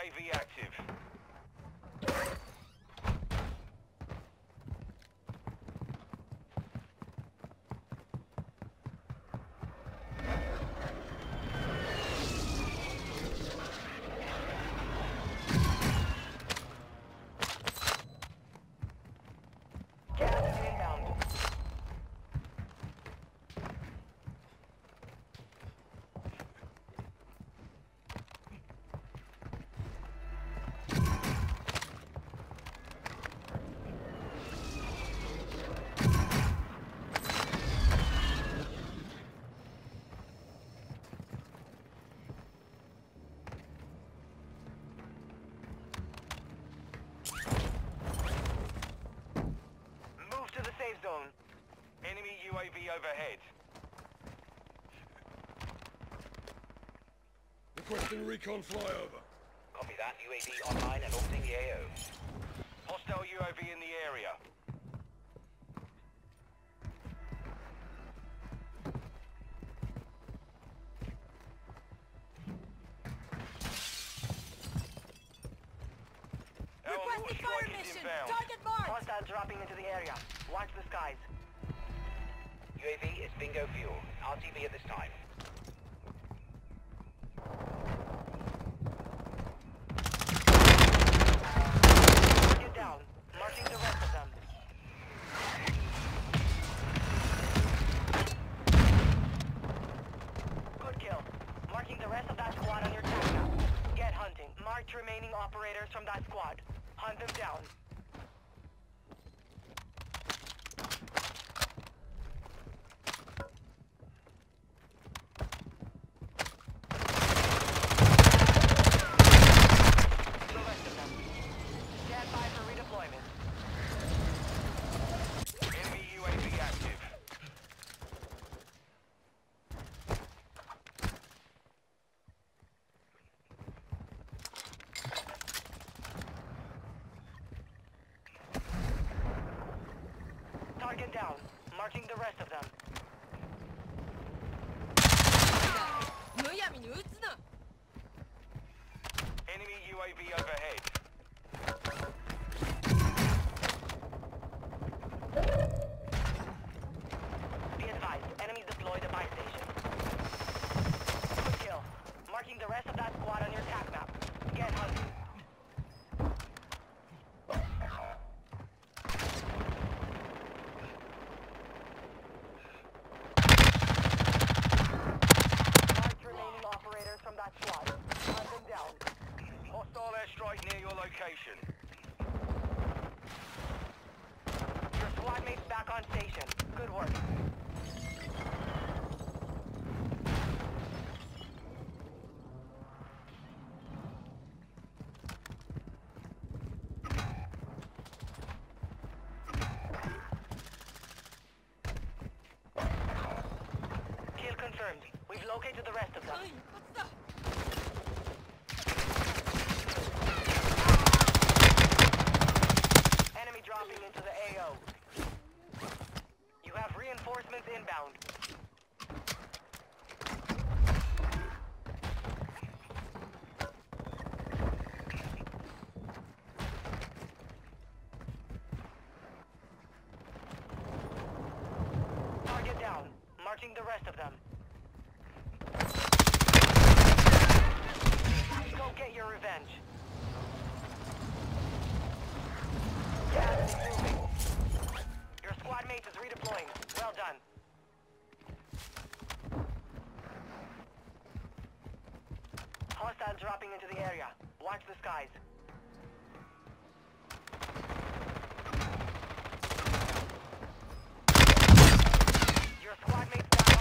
UAV active. Zone. Enemy UAV overhead. Requesting recon flyover. Copy that. UAV online and orbiting the AO. Hostile UAV in the area. Requesting fire mission. Target marked. Hostile dropping into the area. Watch the skies. UAV is Bingo fuel. RTB at this time. You're down. Marching the rest of them. Good kill. Marking the rest of that squad on your tag map. Get hunting. Marked remaining operators from that squad. Hunt them down. Target down. Marking the rest of them. Enemy UAV overhead. Be advised, enemy deployed a buy station. Good kill. Marking the rest of that squad on your attack map. Get hunting. Your squad mate's back on station. Good work. Kill confirmed. We've located the rest of them. Into the AO. You have reinforcements inbound. Target down. Marching the rest of them. Go get your revenge. Gas is moving. Your squad mate is redeploying. Well done. Hostile dropping into the area. Watch the skies. Your squad mate's back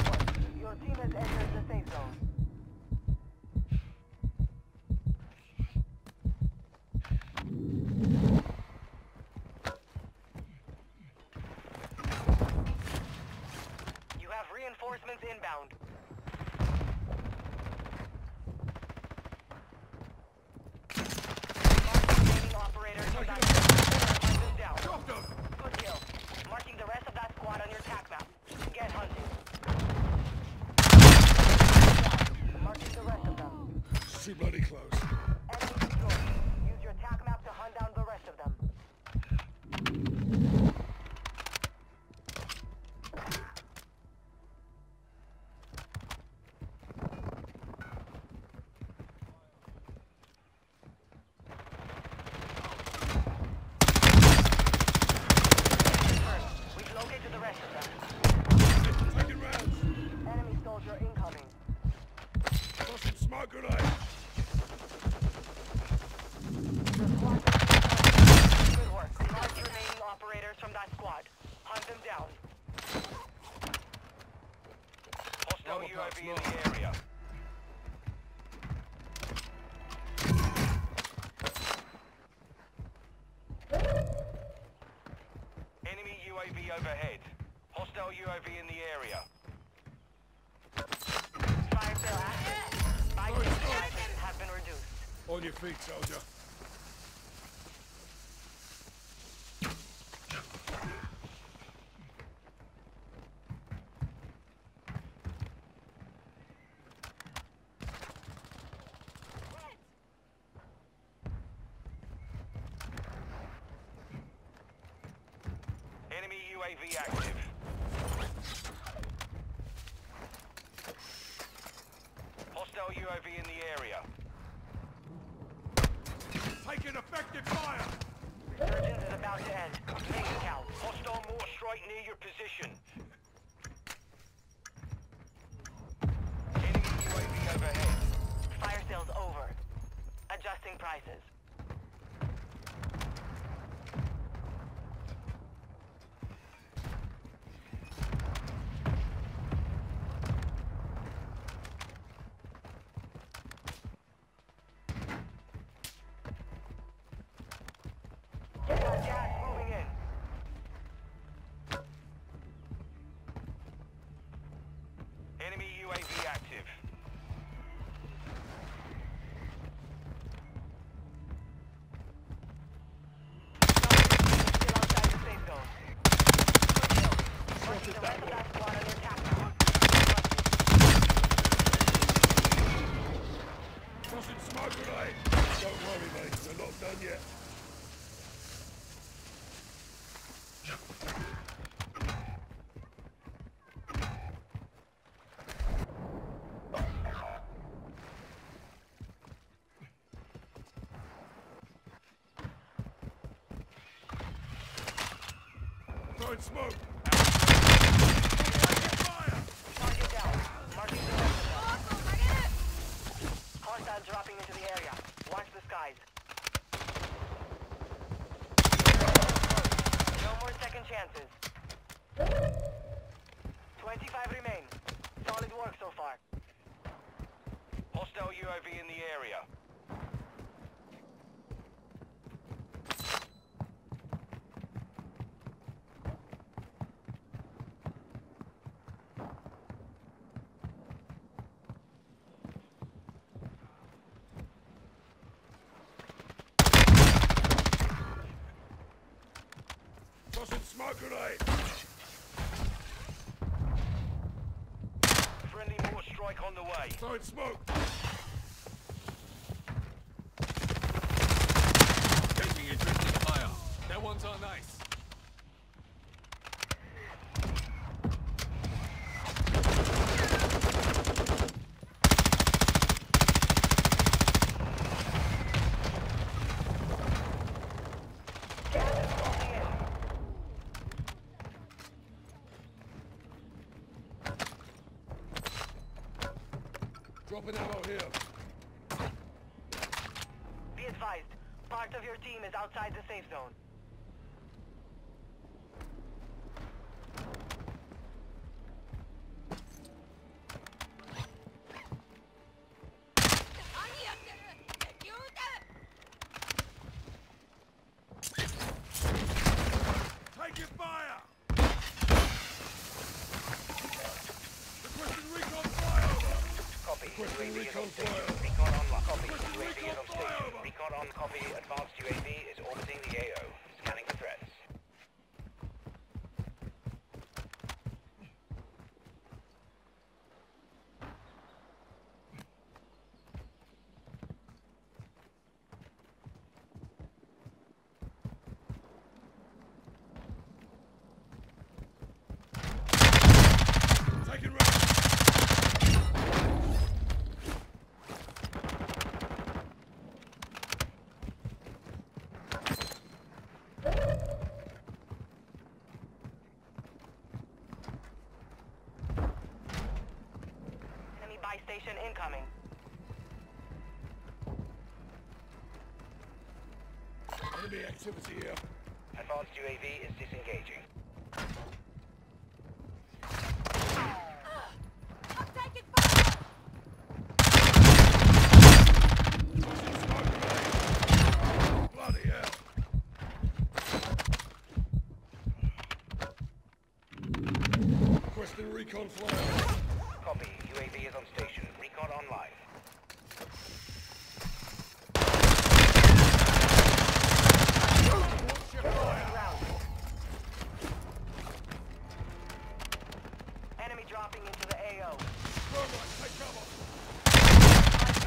on station. Your team has entered the safe zone. Reinforcements inbound. Good kill. Marking the rest of that squad on your attack map. Get hunting. Marking the rest of them. Too bloody close. UAV in the area. Enemy UAV overhead. Hostile UAV in the area. Fire cell active. Spike concentrations have been reduced. On your feet, soldier. Enemy UAV active. Hostile UAV in the area. Take an effective fire! Resurgence is about to end. Take it out. Hostile mortar strike near your position. Enemy UAV overhead. Fire sales over. Adjusting prices. Enemy UAV active. Tossing smoke grenade. Don't worry, mate. They're not done yet. Throwing smoke! Fire! Target down. Marking the weapon. Hostile dropping into the area. Watch the skies. No more second chances. 25 remain. Solid work so far. Hostile UAV in the area. Smoke grenade! Friendly more strike on the way. Throwing smoke! Taking a drink of fire. Their ones are nice. Drop an arrow here. Be advised, part of your team is outside the safe zone. Taking fire! Requesting recon fire! Requesting recon fire. Recon on, copy. UAV is on station. Recon on, copy. Advanced UAV is orbiting the AO. Scanning for threats. Station incoming. Enemy activity here. Advanced UAV is disengaging. I'm taking fire! Requesting recon flyover. Copy. UAV is on station. Recon online. Enemy dropping into the AO. Robot, take cover.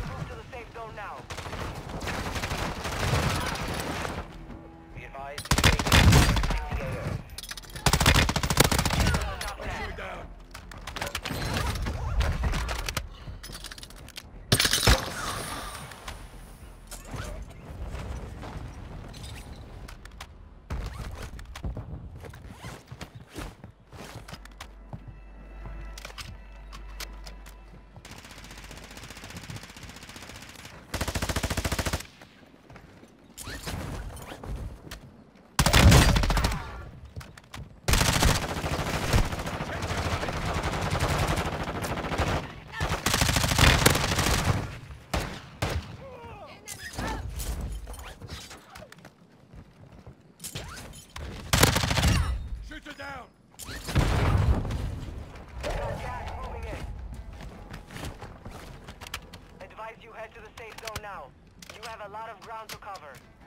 Move to the safe zone now. Be advised, UAV is in the AO. Down. Gas moving in. Advise you head to the safe zone now. You have a lot of ground to cover.